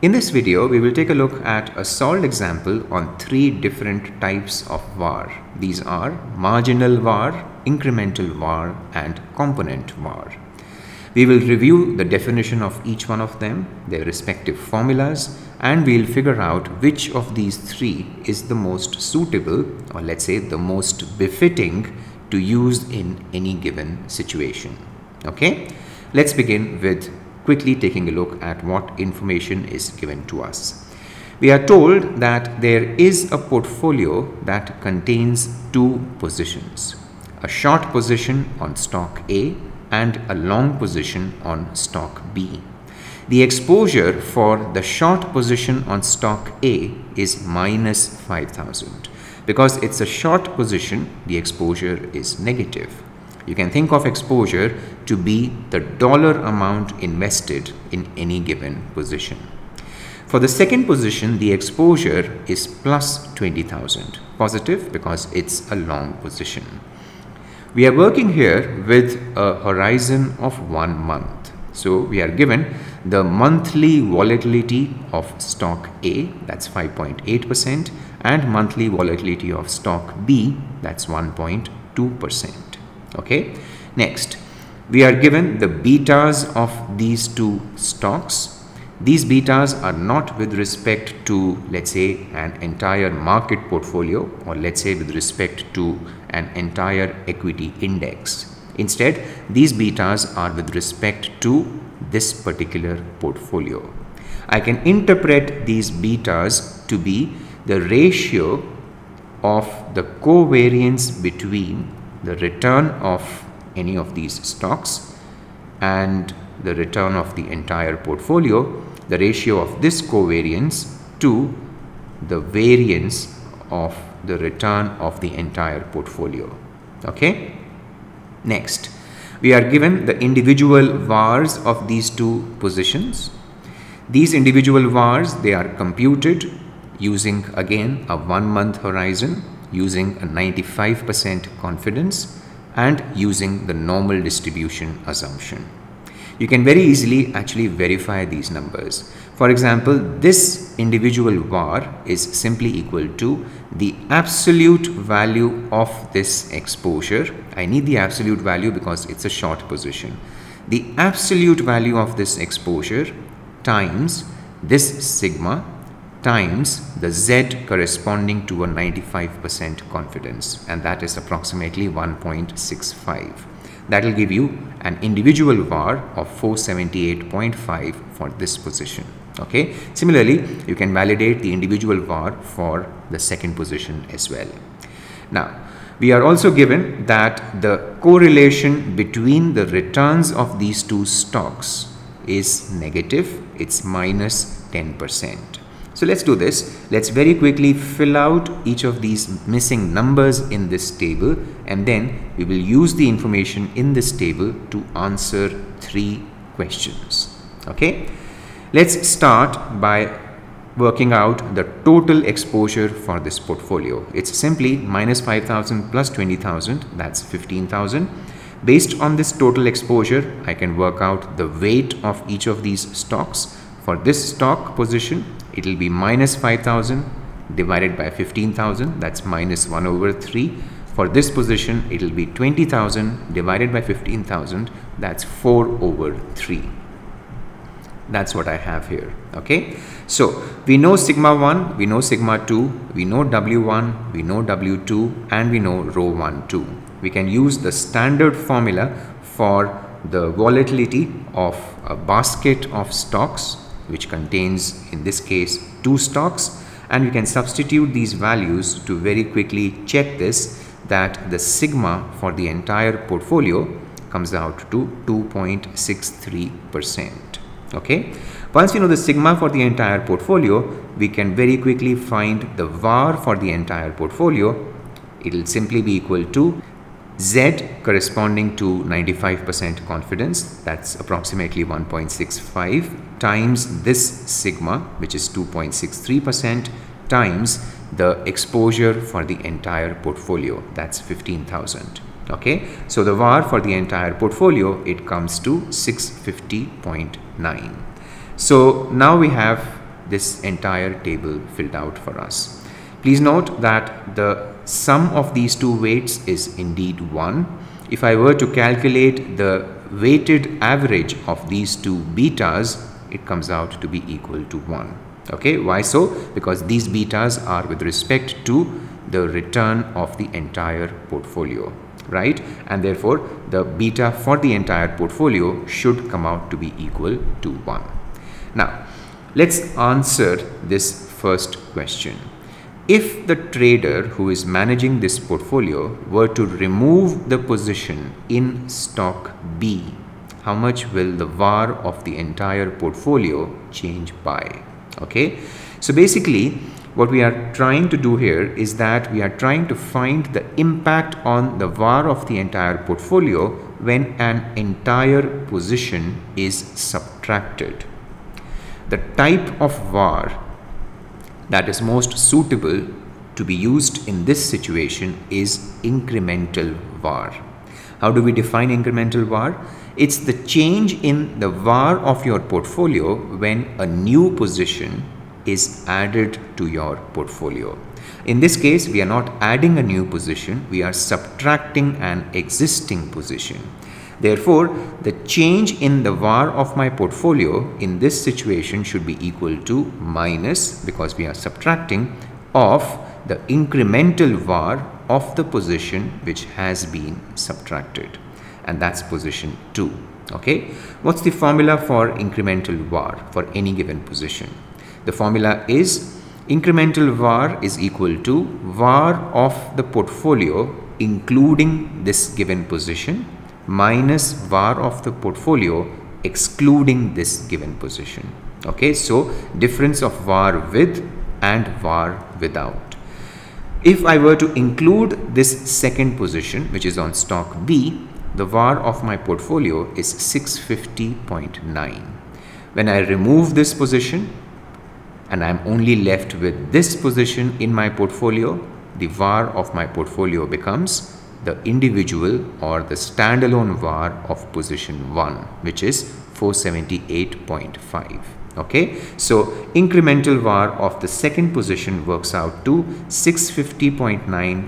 In this video, we will take a look at a solved example on three different types of VaR. These are Marginal VaR, Incremental VaR and Component VaR. We will review the definition of each one of them, their respective formulas, and we will figure out which of these three is the most suitable, or let's say the most befitting, to use in any given situation. Okay, let's begin with quickly taking a look at what information is given to us. We are told that there is a portfolio that contains two positions, a short position on stock A and a long position on stock B. The exposure for the short position on stock A is minus 5,000. Because it's a short position, the exposure is negative. You can think of exposure to be the dollar amount invested in any given position. For the second position, the exposure is plus 20,000, positive because it's a long position. We are working here with a horizon of 1 month. So we are given the monthly volatility of stock A, that's 5.8%, and monthly volatility of stock B, that's 1.2%. Okay, next we are given the betas of these two stocks. These betas are not with respect to, let's say, an entire market portfolio, or let's say with respect to an entire equity index. Instead, these betas are with respect to this particular portfolio. I can interpret these betas to be the ratio of the covariance between the return of any of these stocks and the return of the entire portfolio, the ratio of this covariance to the variance of the return of the entire portfolio. Okay. Next, we are given the individual VaRs of these two positions. These individual VaRs, they are computed using again a 1 month horizon, using a 95% confidence and using the normal distribution assumption. You can very easily actually verify these numbers. For example, this individual VaR is simply equal to the absolute value of this exposure. I need the absolute value because it's a short position. The absolute value of this exposure times this sigma times the Z corresponding to a 95% confidence, and that is approximately 1.65. That will give you an individual VaR of 478.5 for this position. Okay. Similarly, you can validate the individual VaR for the second position as well. Now, we are also given that the correlation between the returns of these two stocks is negative. It's minus 10%. So let's do this. Let's very quickly fill out each of these missing numbers in this table, and then we will use the information in this table to answer three questions. Okay, let's start by working out the total exposure for this portfolio. It's simply minus 5,000 plus 20,000, that's 15,000. Based on this total exposure, I can work out the weight of each of these stocks. For this stock position, it will be minus 5,000 divided by 15,000, that's minus 1/3. For this position, it will be 20,000 divided by 15,000, that's 4/3. That's what I have here. Okay, so we know sigma 1, we know sigma 2, we know W1, we know W2, and we know rho 1, 2. We can use the standard formula for the volatility of a basket of stocks, which contains in this case two stocks, and we can substitute these values to very quickly check this, that the sigma for the entire portfolio comes out to 2.63%. Okay, once we know the sigma for the entire portfolio, we can very quickly find the VaR for the entire portfolio. It will simply be equal to Z corresponding to 95% confidence, that's approximately 1.65, times this sigma, which is 2.63%, times the exposure for the entire portfolio, that's 15,000. Okay, so the VaR for the entire portfolio, it comes to 650.9. So now we have this entire table filled out for us. Please note that the sum of these two weights is indeed 1. If I were to calculate the weighted average of these two betas, it comes out to be equal to 1. Okay, why so? Because these betas are with respect to the return of the entire portfolio, right? And therefore, the beta for the entire portfolio should come out to be equal to 1. Now, let's answer this first question. If the trader who is managing this portfolio were to remove the position in stock B, how much will the VaR of the entire portfolio change by? Okay, so basically what we are trying to do here is that we are trying to find the impact on the VaR of the entire portfolio when an entire position is subtracted. The type of VaR that is most suitable to be used in this situation is incremental VaR. How do we define incremental VaR? It's the change in the VaR of your portfolio when a new position is added to your portfolio. In this case, we are not adding a new position, we are subtracting an existing position. Therefore, the change in the VaR of my portfolio in this situation should be equal to minus, because we are subtracting, of the incremental VaR of the position which has been subtracted. And that's position 2. Okay, what's the formula for incremental VaR for any given position? The formula is incremental VaR is equal to VaR of the portfolio including this given position minus VaR of the portfolio excluding this given position. Okay, so difference of VaR with and VaR without. If I were to include this second position, which is on stock B, the VaR of my portfolio is 650.9. When I remove this position and I'm only left with this position in my portfolio, the VaR of my portfolio becomes the individual or the standalone VaR of position 1, which is 478.5. Okay, so incremental VaR of the second position works out to 650.9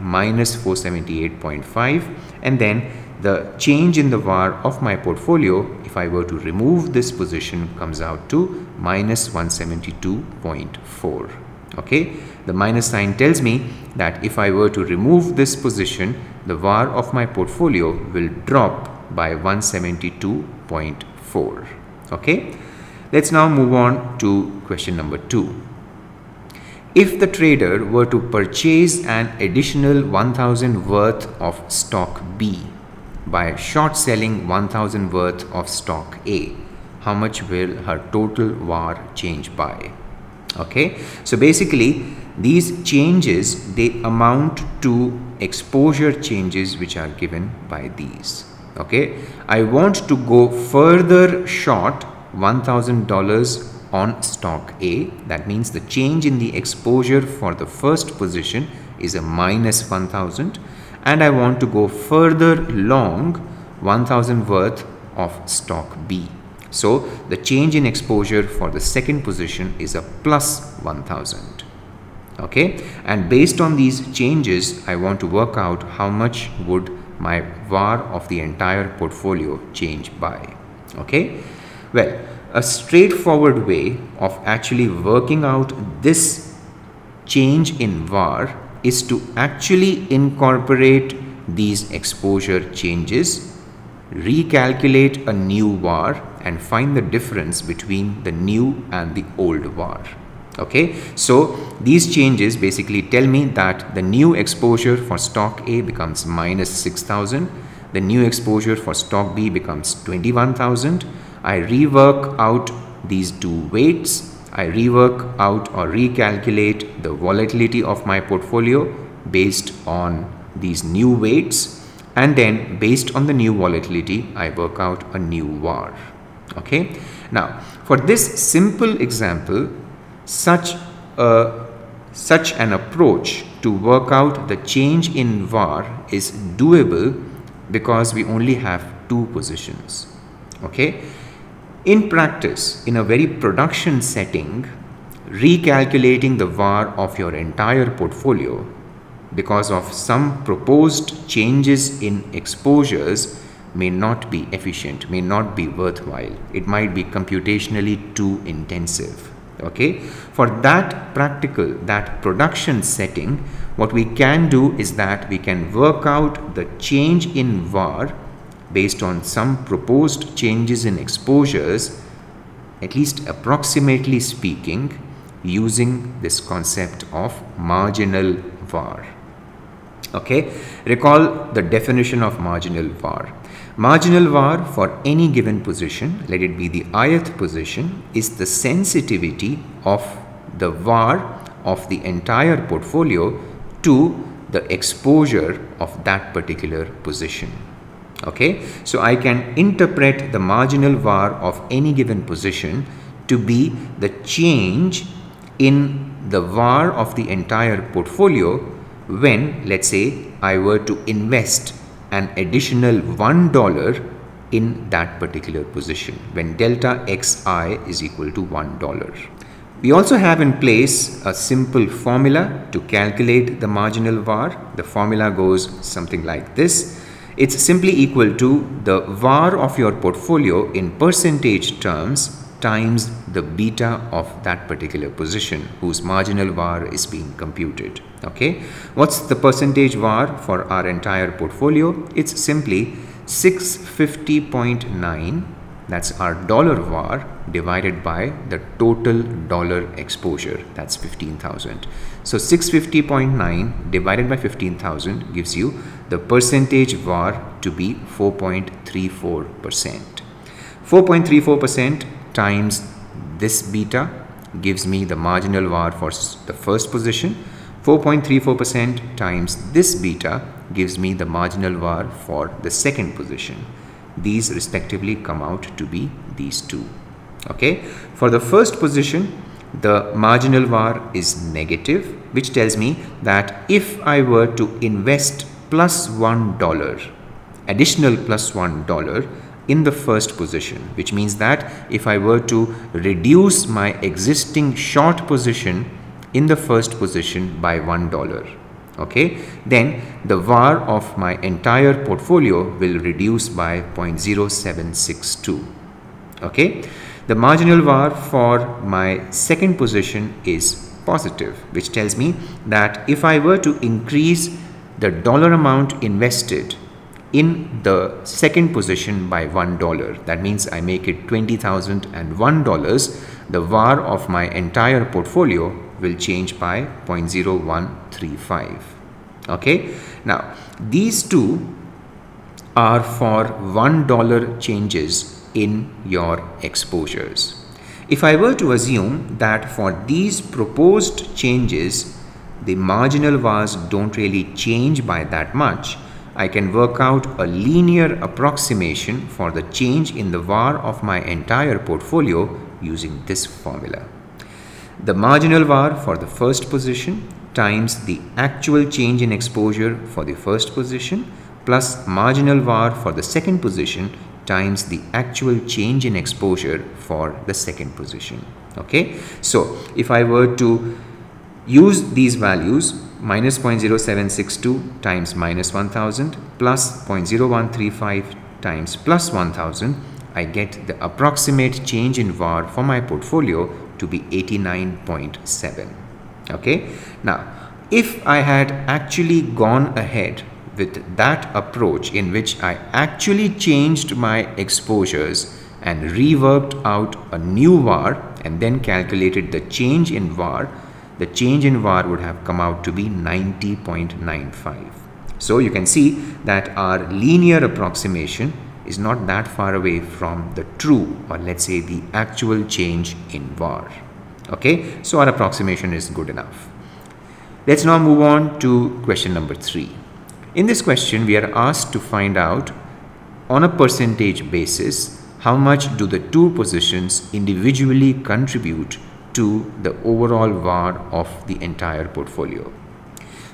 minus 478.5, and then the change in the VaR of my portfolio, if I were to remove this position, comes out to minus 172.4. Okay, the minus sign tells me that if I were to remove this position, the VaR of my portfolio will drop by 172.4. Okay, let's now move on to question number 2. If the trader were to purchase an additional 1000 worth of stock B by short selling 1000 worth of stock A, how much will her total VaR change by? Okay, so basically these changes, they amount to exposure changes which are given by these. Okay, I want to go further short $1,000 on stock A. That means the change in the exposure for the first position is a minus 1000, and I want to go further long 1000 worth of stock B. So the change in exposure for the second position is a plus 1000. Okay, and based on these changes, I want to work out how much would my VaR of the entire portfolio change by. Okay, well, a straightforward way of actually working out this change in VaR is to actually incorporate these exposure changes, recalculate a new VaR, and find the difference between the new and the old VaR. Okay, so these changes basically tell me that the new exposure for stock A becomes minus 6,000, the new exposure for stock B becomes 21,000. I rework out these two weights, I rework out or recalculate the volatility of my portfolio based on these new weights, and then based on the new volatility, I work out a new VaR. Okay, now for this simple example, such an approach to work out the change in VaR is doable because we only have two positions. Okay, in practice, in a very production setting, recalculating the VaR of your entire portfolio because of some proposed changes in exposures may not be efficient, may not be worthwhile. It might be computationally too intensive. Okay, for that practical, that production setting, what we can do is that we can work out the change in VaR based on some proposed changes in exposures, at least approximately speaking, using this concept of marginal VaR. Okay, recall the definition of marginal VaR. Marginal VaR for any given position, let it be the ith position, is the sensitivity of the VaR of the entire portfolio to the exposure of that particular position. Okay, so I can interpret the marginal VaR of any given position to be the change in the VaR of the entire portfolio when, let's say, I were to invest an additional $1 in that particular position, when delta xi is equal to $1. We also have in place a simple formula to calculate the marginal VaR. The formula goes something like this. It's simply equal to the VaR of your portfolio in percentage terms times the beta of that particular position whose marginal VaR is being computed. Okay, what's the percentage VaR for our entire portfolio? It's simply 650.9, that's our dollar VaR, divided by the total dollar exposure, that's 15,000. So 650.9 divided by 15,000 gives you the percentage VaR to be 4.34%. 4.34% times this beta gives me the marginal VaR for the first position. 4.34% times this beta gives me the marginal VaR for the second position. These respectively come out to be these two. Okay, for the first position, the marginal VaR is negative, which tells me that if I were to invest +$1, additional +$1 in the first position, which means that if I were to reduce my existing short position in the first position by $1, okay, then the VaR of my entire portfolio will reduce by 0.0762. Okay, the marginal VaR for my second position is positive, which tells me that if I were to increase the dollar amount invested in the second position by $1, that means I make it $20,001, the VaR of my entire portfolio will change by 0.0135. Okay, now these two are for $1 changes in your exposures. If I were to assume that for these proposed changes the marginal VaRs don't really change by that much, I can work out a linear approximation for the change in the VaR of my entire portfolio using this formula. The marginal VaR for the first position times the actual change in exposure for the first position plus marginal VaR for the second position times the actual change in exposure for the second position. Okay, so if I were to use these values, minus 0.0762 times minus 1000 plus 0.0135 times plus 1000, I get the approximate change in VaR for my portfolio to be 89.7. Okay, now if I had actually gone ahead with that approach in which I actually changed my exposures and reworked out a new VaR and then calculated the change in VaR, the change in VaR would have come out to be 90.95. So you can see that our linear approximation is not that far away from the true, or let's say the actual change in VaR. Okay, so our approximation is good enough. Let's now move on to question number 3. In this question, we are asked to find out on a percentage basis how much do the two positions individually contribute to the overall VaR of the entire portfolio.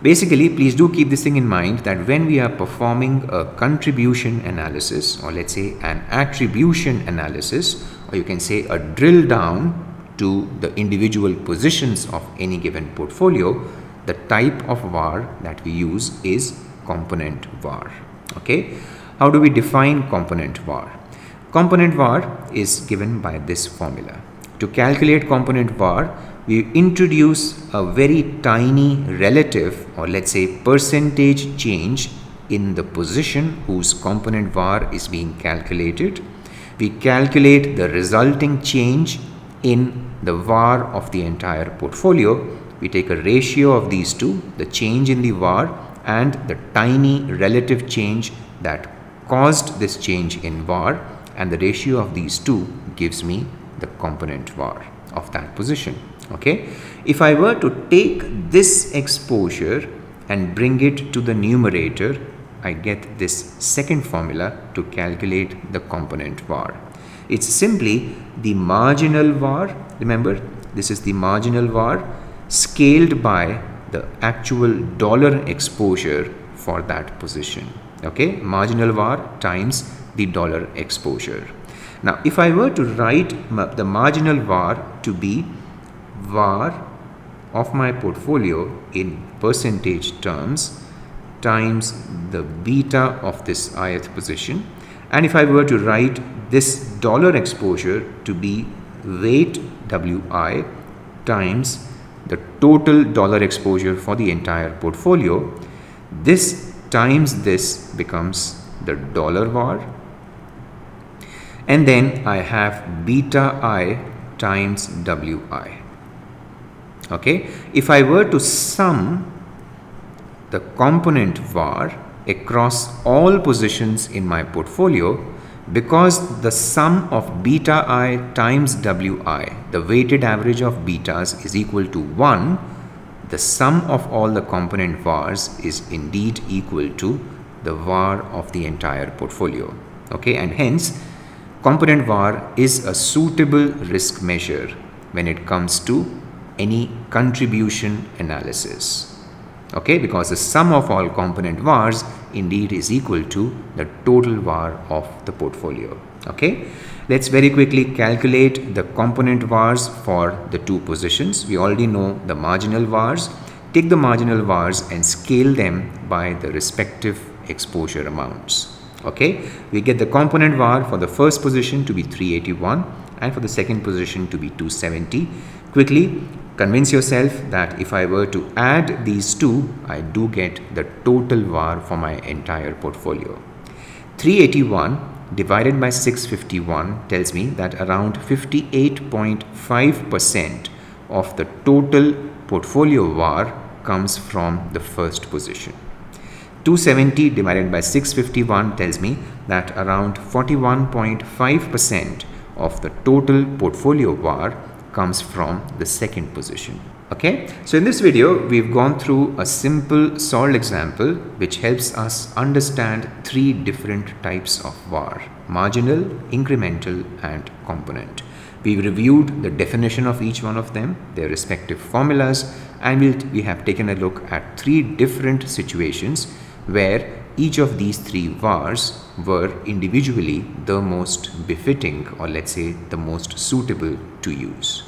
Basically, please do keep this thing in mind that when we are performing a contribution analysis, or let's say an attribution analysis, or you can say a drill down to the individual positions of any given portfolio, the type of VaR that we use is component VaR. Okay, how do we define component VaR? Component VaR is given by this formula. To calculate component VaR, we introduce a very tiny relative, or let's say percentage change in the position whose component VaR is being calculated. We calculate the resulting change in the VaR of the entire portfolio. We take a ratio of these two, the change in the VaR and the tiny relative change that caused this change in VaR, and the ratio of these two gives me the component VaR of that position. Okay, if I were to take this exposure and bring it to the numerator, I get this second formula to calculate the component VaR. It's simply the marginal VaR. Remember, this is the marginal VaR scaled by the actual dollar exposure for that position. Okay, marginal VaR times the dollar exposure. Now, if I were to write the marginal VaR to be VaR of my portfolio in percentage terms times the beta of this ith position, and if I were to write this dollar exposure to be weight WI times the total dollar exposure for the entire portfolio, this times this becomes the dollar VaR, and then I have beta I times WI. Okay, if I were to sum the component VaR across all positions in my portfolio, because the sum of beta I times WI, the weighted average of betas, is equal to 1, the sum of all the component VaRs is indeed equal to the VaR of the entire portfolio. Okay, and hence component VaR is a suitable risk measure when it comes to any contribution analysis. Okay, because the sum of all component VaRs indeed is equal to the total VaR of the portfolio. Okay, let's very quickly calculate the component VaRs for the two positions. We already know the marginal VaRs. Take the marginal VaRs and scale them by the respective exposure amounts. Okay, we get the component VaR for the first position to be 381 and for the second position to be 270. Quickly convince yourself that if I were to add these two, I do get the total VaR for my entire portfolio. 381 divided by 651 tells me that around 58.5% of the total portfolio VaR comes from the first position. 270 divided by 651 tells me that around 41.5% of the total portfolio VaR comes from the second position. Okay, so in this video, we've gone through a simple solved example which helps us understand three different types of VaR: marginal, incremental, and component. We've reviewed the definition of each one of them, their respective formulas, and we have taken a look at three different situations where each of these three VaRs were individually the most befitting, or let's say the most suitable to use.